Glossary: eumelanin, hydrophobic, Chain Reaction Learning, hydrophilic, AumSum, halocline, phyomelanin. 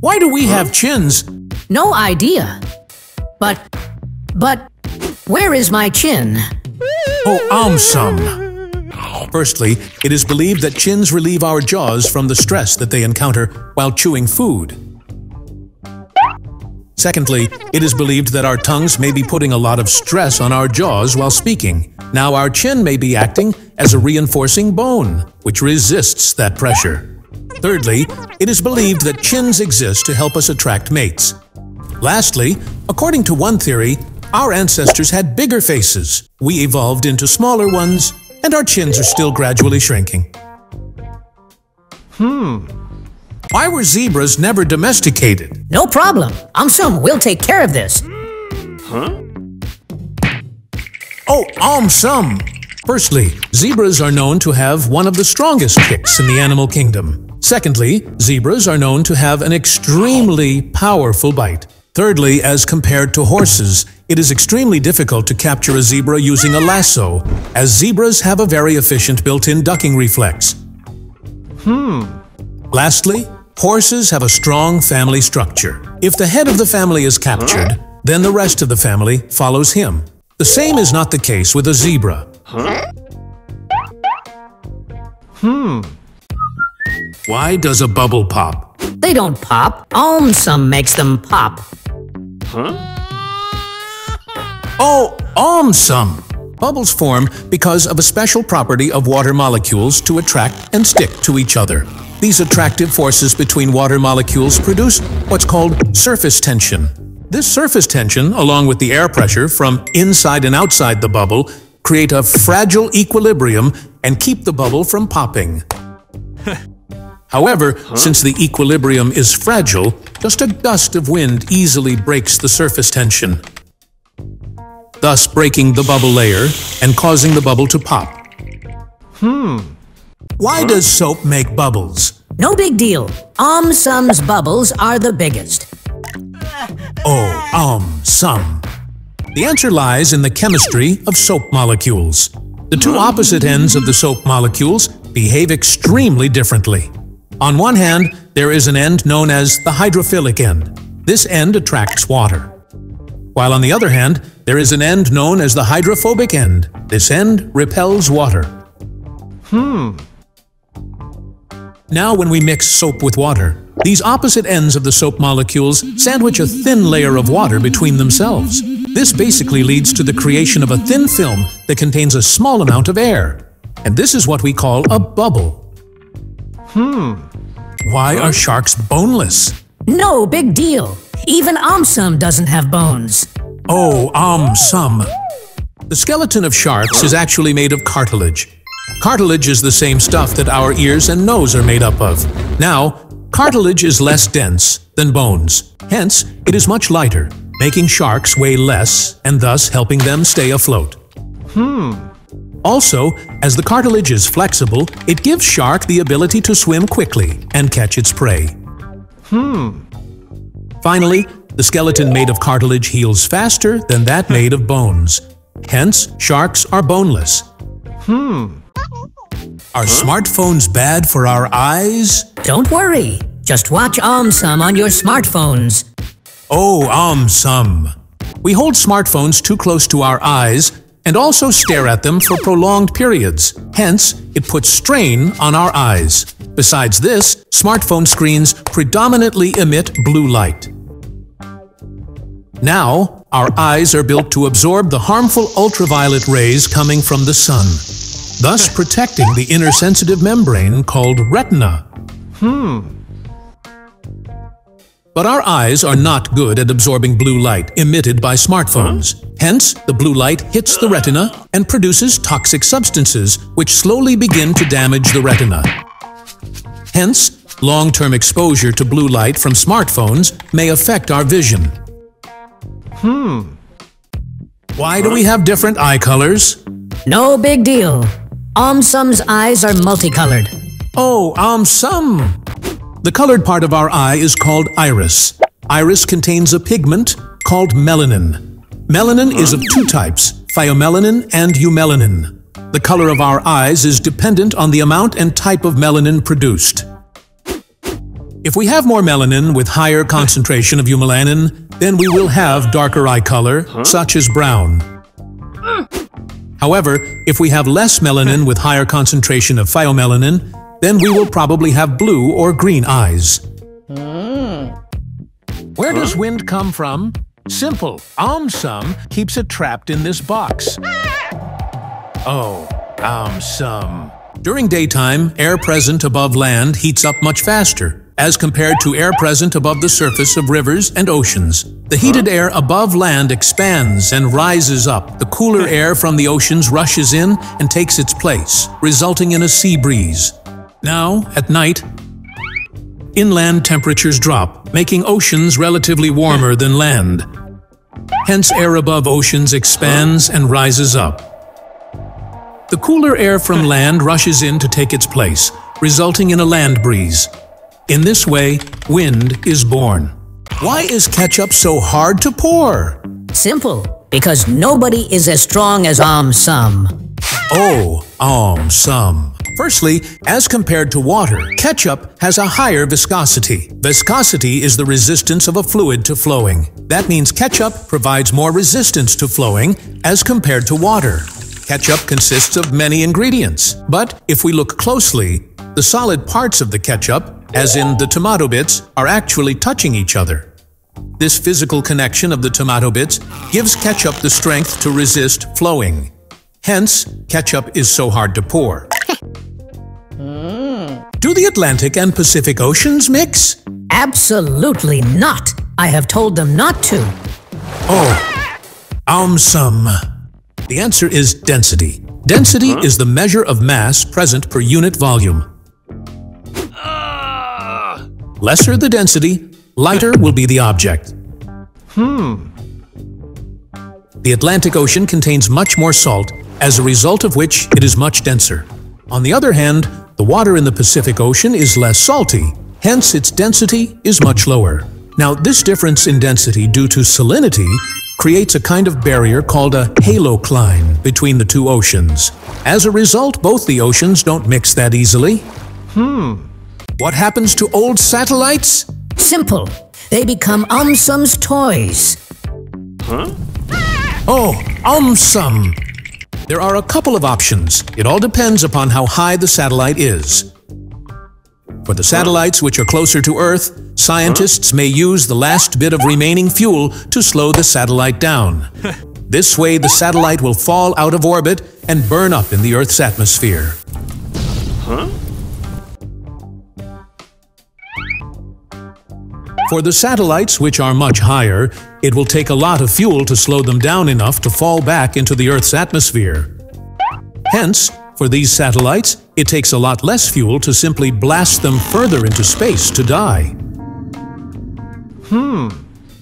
Why do we have chins? No idea. But, where is my chin? Oh, AumSum. Firstly, it is believed that chins relieve our jaws from the stress that they encounter while chewing food. Secondly, it is believed that our tongues may be putting a lot of stress on our jaws while speaking. Now our chin may be acting as a reinforcing bone, which resists that pressure. Thirdly, it is believed that chins exist to help us attract mates. Lastly, according to one theory, our ancestors had bigger faces. We evolved into smaller ones, and our chins are still gradually shrinking. Why were zebras never domesticated? No problem. AumSum will take care of this. Oh, AumSum! Firstly, zebras are known to have one of the strongest kicks in the animal kingdom. Secondly, zebras are known to have an extremely powerful bite. Thirdly, as compared to horses, it is extremely difficult to capture a zebra using a lasso, as zebras have a very efficient built-in ducking reflex. Lastly, horses have a strong family structure. If the head of the family is captured, then the rest of the family follows him. The same is not the case with a zebra. Why does a bubble pop? They don't pop. AumSum makes them pop. Oh, AumSum! Bubbles form because of a special property of water molecules to attract and stick to each other. These attractive forces between water molecules produce what's called surface tension. This surface tension, along with the air pressure from inside and outside the bubble, create a fragile equilibrium and keep the bubble from popping. However, since the equilibrium is fragile, just a gust of wind easily breaks the surface tension, thus breaking the bubble layer and causing the bubble to pop. Why does soap make bubbles? No big deal. AumSum's bubbles are the biggest. Oh, AumSum. The answer lies in the chemistry of soap molecules. The two opposite ends of the soap molecules behave extremely differently. On one hand, there is an end known as the hydrophilic end. This end attracts water. While on the other hand, there is an end known as the hydrophobic end. This end repels water. Now when we mix soap with water, these opposite ends of the soap molecules sandwich a thin layer of water between themselves. This basically leads to the creation of a thin film that contains a small amount of air. And this is what we call a bubble. Why are sharks boneless? No big deal. Even AumSum doesn't have bones. Oh, AumSum. The skeleton of sharks is actually made of cartilage. Cartilage is the same stuff that our ears and nose are made up of. Now, cartilage is less dense than bones. Hence, it is much lighter, making sharks weigh less and thus helping them stay afloat. Also, as the cartilage is flexible, it gives shark the ability to swim quickly and catch its prey. Finally, the skeleton made of cartilage heals faster than that made of bones. Hence, sharks are boneless. Are smartphones bad for our eyes? Don't worry. Just watch AumSum on your smartphones. Oh, AumSum. We hold smartphones too close to our eyes and also stare at them for prolonged periods. Hence, it puts strain on our eyes. Besides this, smartphone screens predominantly emit blue light. Now, our eyes are built to absorb the harmful ultraviolet rays coming from the sun, thus protecting the inner sensitive membrane called retina. But our eyes are not good at absorbing blue light emitted by smartphones. Hence, the blue light hits the retina and produces toxic substances which slowly begin to damage the retina. Hence, long-term exposure to blue light from smartphones may affect our vision. Why do we have different eye colors? No big deal. AumSum's eyes are multicolored. Oh, AumSum! The colored part of our eye is called iris. Iris contains a pigment called melanin. Melanin is of two types, phyomelanin and eumelanin. The color of our eyes is dependent on the amount and type of melanin produced. If we have more melanin with higher concentration of eumelanin, then we will have darker eye color, such as brown. However, if we have less melanin with higher concentration of phyomelanin, then we will probably have blue or green eyes. Where does wind come from? Simple. AumSum keeps it trapped in this box. Oh, AumSum. During daytime, air present above land heats up much faster as compared to air present above the surface of rivers and oceans. The heated air above land expands and rises up. The cooler air from the oceans rushes in and takes its place, resulting in a sea breeze. Now, at night, inland temperatures drop, making oceans relatively warmer than land. Hence, air above oceans expands and rises up. The cooler air from land rushes in to take its place, resulting in a land breeze. In this way, wind is born. Why is ketchup so hard to pour? Simple, because nobody is as strong as AumSum. Oh, AumSum. Firstly, as compared to water, ketchup has a higher viscosity. Viscosity is the resistance of a fluid to flowing. That means ketchup provides more resistance to flowing as compared to water. Ketchup consists of many ingredients, but if we look closely, the solid parts of the ketchup, as in the tomato bits, are actually touching each other. This physical connection of the tomato bits gives ketchup the strength to resist flowing. Hence, ketchup is so hard to pour. Do the Atlantic and Pacific Oceans mix? Absolutely not. I have told them not to. Oh, AumSum. The answer is density. Density is the measure of mass present per unit volume. Lesser the density, lighter will be the object. The Atlantic Ocean contains much more salt, as a result of which it is much denser. On the other hand, the water in the Pacific Ocean is less salty, hence its density is much lower. Now, this difference in density due to salinity creates a kind of barrier called a halocline between the two oceans. As a result, both the oceans don't mix that easily. What happens to old satellites? Simple. They become AumSum's toys. Oh, AumSum. There are a couple of options. It all depends upon how high the satellite is. For the satellites which are closer to Earth, scientists may use the last bit of remaining fuel to slow the satellite down. This way, the satellite will fall out of orbit and burn up in the Earth's atmosphere. For the satellites, which are much higher, it will take a lot of fuel to slow them down enough to fall back into the Earth's atmosphere. Hence, for these satellites, it takes a lot less fuel to simply blast them further into space to die.